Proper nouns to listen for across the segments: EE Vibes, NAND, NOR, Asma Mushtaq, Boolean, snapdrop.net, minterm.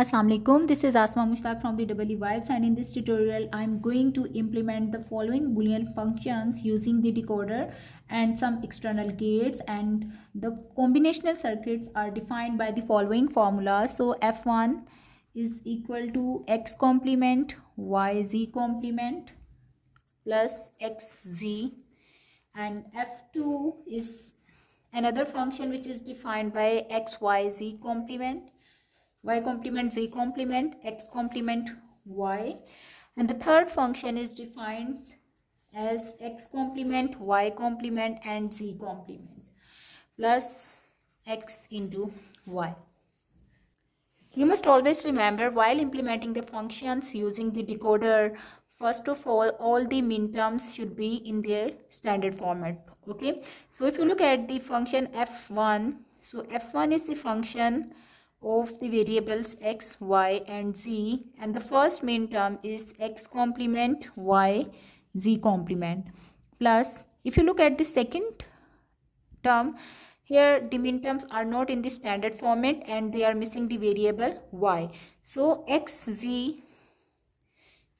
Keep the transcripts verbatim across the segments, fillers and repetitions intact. Assalamu alaikum, this is Asma Mushtaq from the E E Vibes, and in this tutorial I am going to implement the following Boolean functions using the decoder and some external gates, and the combinational circuits are defined by the following formula. So F one is equal to x complement y z complement plus xz, and F two is another function which is defined by x y z complement y complement z complement x complement y, and the third function is defined as x complement y complement and z complement plus x into y. You must always remember, while implementing the functions using the decoder, first of all, all the minterms should be in their standard format. Okay, so if you look at the function F one, so F one is the function of the variables x, y and z, and the first min term is x complement y z complement plus. If you look at the second term, here the min terms are not in the standard format and they are missing the variable y, so xz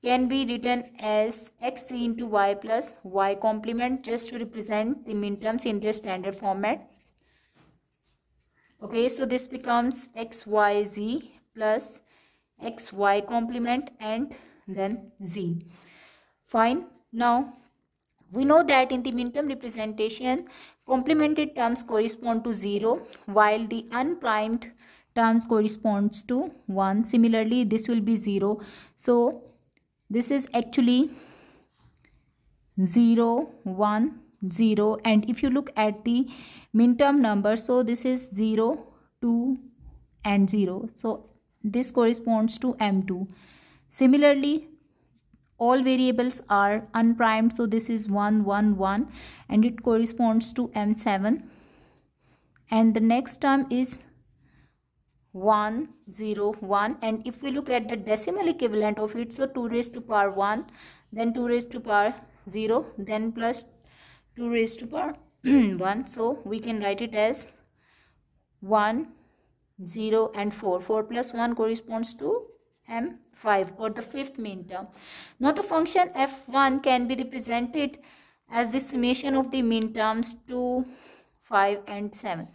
can be written as xz into y plus y complement, just to represent the min terms in their standard format. Okay, so this becomes x y z plus x y complement and then z. Fine. Now we know that in the minterm representation, complemented terms correspond to zero, while the unprimed terms corresponds to one. Similarly, this will be zero. So this is actually zero, one, zero, and if you look at the minterm number, so this is zero, two and zero, so this corresponds to M two. Similarly, all variables are unprimed, so this is one, one, one and it corresponds to M seven, and the next term is one, zero, one, and if we look at the decimal equivalent of it, so two raised to power one, then two raised to power zero, then plus two raised to power one, so we can write it as one, zero and four. four plus one corresponds to M five, or the fifth main term. Now the function F one can be represented as the summation of the main terms two, five and seven.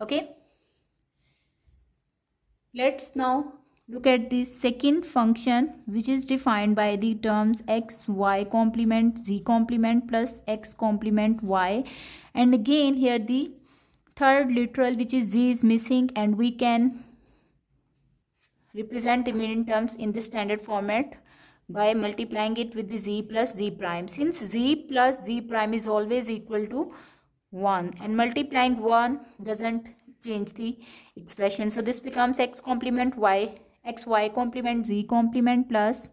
Okay, let's now look at the second function, which is defined by the terms x, y complement, z complement plus x complement y, and again here the third literal, which is z, is missing, and we can represent the min terms in the standard format by multiplying it with the z plus z prime, since z plus z prime is always equal to one, and multiplying one doesn't change the expression. So this becomes x complement y x y complement z complement plus,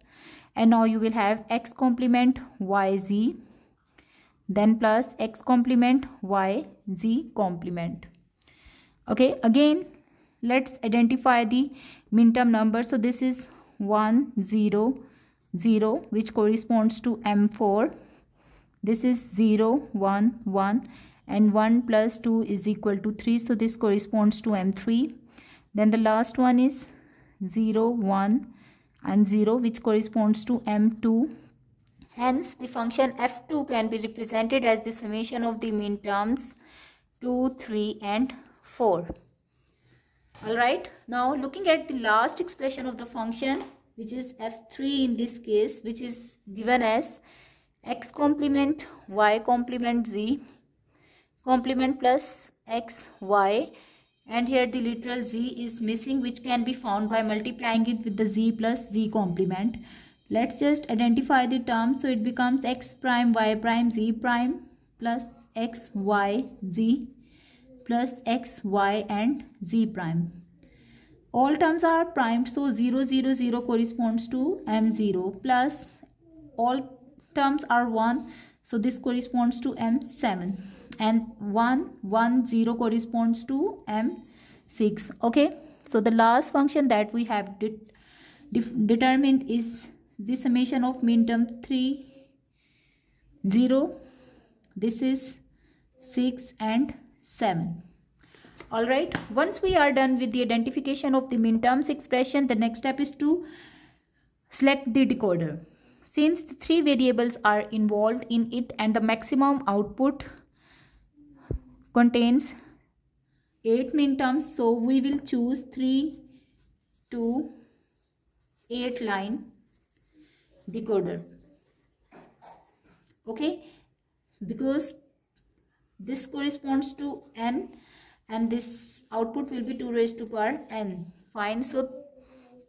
and now you will have x complement y z, then plus x complement y z complement. Okay, again let's identify the minterm number, so this is one, zero, zero, which corresponds to M four. This is zero, one, one, and one plus two is equal to three, so this corresponds to M three. Then the last one is zero, one and zero, which corresponds to M two. Hence the function F two can be represented as the summation of the min terms two, three and four. Alright, now looking at the last expression of the function, which is F three in this case, which is given as x complement y complement z complement plus x y, and here the literal z is missing, which can be found by multiplying it with the z plus z complement. Let's just identify the term, so it becomes x prime y prime z prime plus x y z plus x y and z prime. All terms are primed, so zero, zero, zero corresponds to M zero plus all terms are one, so this corresponds to M seven, and one, one, zero corresponds to M six. Okay, so the last function that we have de determined is the summation of min term three, zero, this is six and seven. All right, once we are done with the identification of the mean terms expression, the next step is to select the decoder. Since the three variables are involved in it and the maximum output contains eight mean terms, so we will choose three to eight line decoder. Okay, because this corresponds to n and this output will be two raised to power n. Fine, so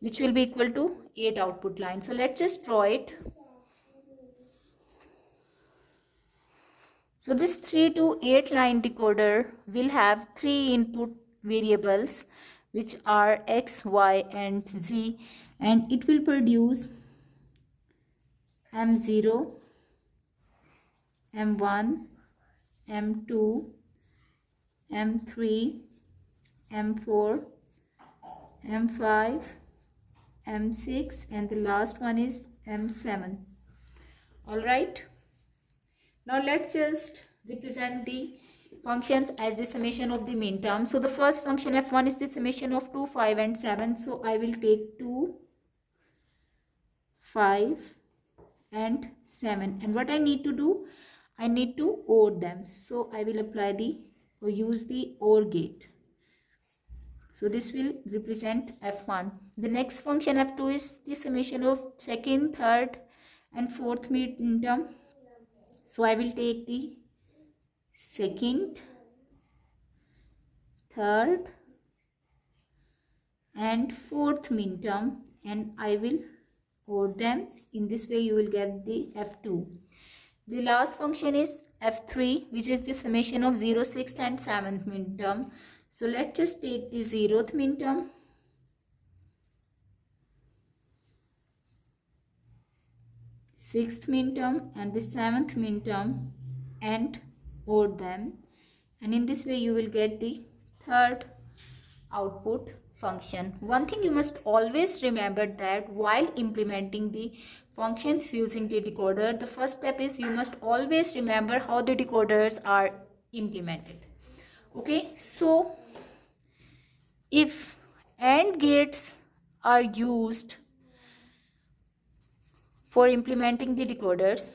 which will be equal to eight output lines. So let's just draw it. So this three to eight line decoder will have three input variables which are x, y and z, and it will produce m zero, m one, m two, m three, m four, m five, m six, and the last one is m seven. All right, now let's just represent the functions as the summation of the mean term. So the first function f one is the summation of two, five and seven. So I will take two, five and seven, and what I need to do, I need to O R them. So I will apply the or use the O R gate. So this will represent f one. The next function f two is the summation of second, third and fourth mean term. So I will take the second, third and fourth mean term and I will O R them. In this way you will get the f two. The last function is f three, which is the summation of zero, sixth and seventh mean term. So let's just take the zeroth mean term. sixth mean term and the seventh mean term and O R them, and in this way you will get the third output function. One thing you must always remember, that while implementing the functions using the decoder, the first step is you must always remember how the decoders are implemented. Okay, so if AND gates are used for implementing the decoders,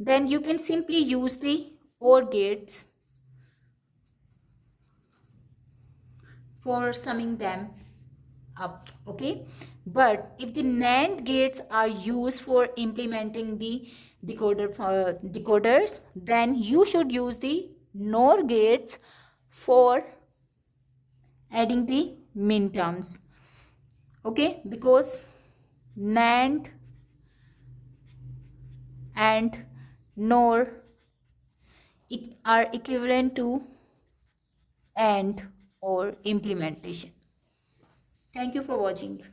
then you can simply use the O R gates for summing them up. Okay, but if the NAND gates are used for implementing the decoder uh, decoders, then you should use the NOR gates for adding the min terms. Okay, because NAND and NOR are equivalent to AND or implementation. Thank you for watching.